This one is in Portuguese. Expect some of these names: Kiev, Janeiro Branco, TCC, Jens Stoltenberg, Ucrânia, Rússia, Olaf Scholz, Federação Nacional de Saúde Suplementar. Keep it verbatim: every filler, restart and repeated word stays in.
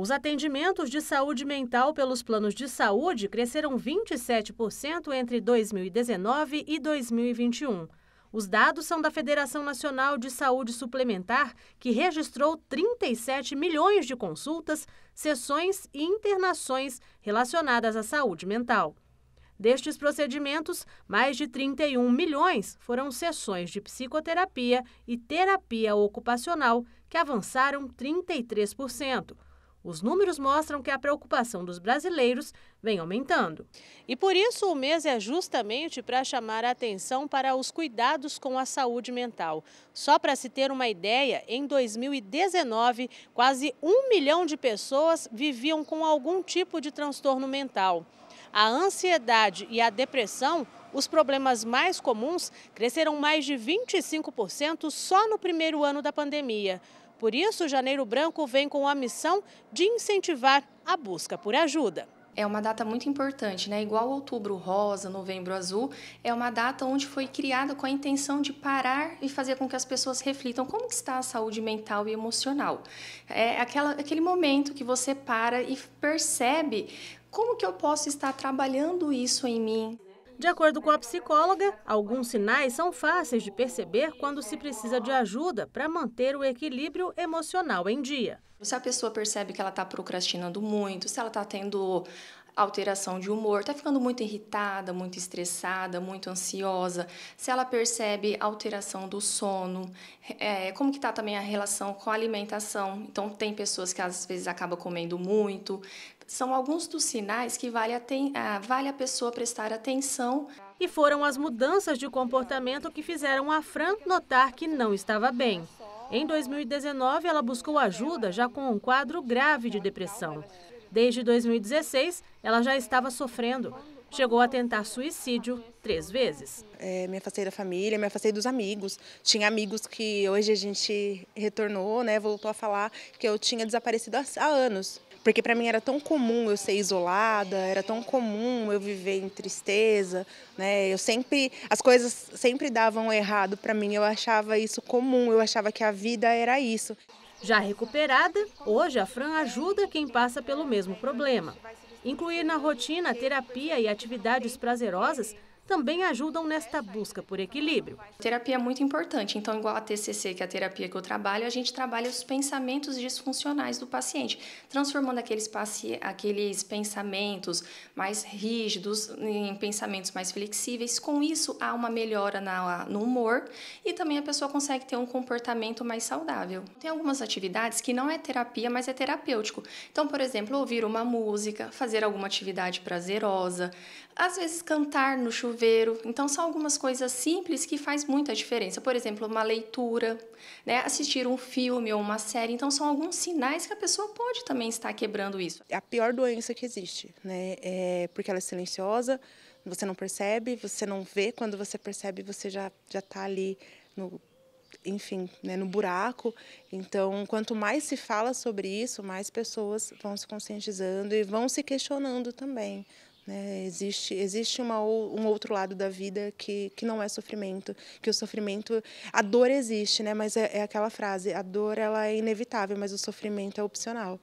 Os atendimentos de saúde mental pelos planos de saúde cresceram vinte e sete por cento entre dois mil e dezenove e dois mil e vinte e um. Os dados são da Federação Nacional de Saúde Suplementar, que registrou trinta e sete milhões de consultas, sessões e internações relacionadas à saúde mental. Destes procedimentos, mais de trinta e um milhões foram sessões de psicoterapia e terapia ocupacional, que avançaram trinta e três por cento. Os números mostram que a preocupação dos brasileiros vem aumentando. E por isso o mês é justamente para chamar a atenção para os cuidados com a saúde mental. Só para se ter uma ideia, em dois mil e dezenove, quase um milhão de pessoas viviam com algum tipo de transtorno mental. A ansiedade e a depressão, os problemas mais comuns, cresceram mais de vinte e cinco por cento só no primeiro ano da pandemia. Por isso, Janeiro Branco vem com a missão de incentivar a busca por ajuda. É uma data muito importante, né? Igual outubro rosa, novembro azul, é uma data onde foi criada com a intenção de parar e fazer com que as pessoas reflitam como que está a saúde mental e emocional. É aquela, aquele momento que você para e percebe como que eu posso estar trabalhando isso em mim. De acordo com a psicóloga, alguns sinais são fáceis de perceber quando se precisa de ajuda para manter o equilíbrio emocional em dia. Se a pessoa percebe que ela está procrastinando muito, se ela está tendo alteração de humor, está ficando muito irritada, muito estressada, muito ansiosa, se ela percebe alteração do sono, é, como que está também a relação com a alimentação. Então, tem pessoas que às vezes acabam comendo muito. São alguns dos sinais que vale a, ten, a, vale a pessoa prestar atenção. E foram as mudanças de comportamento que fizeram a Fran notar que não estava bem. Em dois mil e dezenove, ela buscou ajuda já com um quadro grave de depressão. Desde dois mil e dezesseis, ela já estava sofrendo. Chegou a tentar suicídio três vezes. É, me afastei da família, me afastei dos amigos. Tinha amigos que hoje a gente retornou, né, voltou a falar que eu tinha desaparecido há anos. Porque para mim era tão comum eu ser isolada, era tão comum eu viver em tristeza, né? Eu sempre, as coisas sempre davam errado para mim, eu achava isso comum, eu achava que a vida era isso. Já recuperada, hoje a Fran ajuda quem passa pelo mesmo problema. Incluir na rotina terapia e atividades prazerosas também ajudam nesta busca por equilíbrio. Terapia é muito importante, então igual a T C C, que é a terapia que eu trabalho, a gente trabalha os pensamentos disfuncionais do paciente, transformando aqueles, paci... aqueles pensamentos mais rígidos em pensamentos mais flexíveis. Com isso, há uma melhora na... no humor e também a pessoa consegue ter um comportamento mais saudável. Tem algumas atividades que não é terapia, mas é terapêutico. Então, por exemplo, ouvir uma música, fazer alguma atividade prazerosa, às vezes cantar no chuveiro. Então, são algumas coisas simples que faz muita diferença. Por exemplo, uma leitura, né? Assistir um filme ou uma série. Então, são alguns sinais que a pessoa pode também estar quebrando isso. É a pior doença que existe, né? É porque ela é silenciosa, você não percebe, você não vê. Quando você percebe, você já já está ali no... enfim, né, no buraco. Então, quanto mais se fala sobre isso, mais pessoas vão se conscientizando e vão se questionando também. Né? Existe, existe uma, um outro lado da vida que, que não é sofrimento, que o sofrimento, a dor existe, né? Mas é, é aquela frase, a dor ela é inevitável, mas o sofrimento é opcional.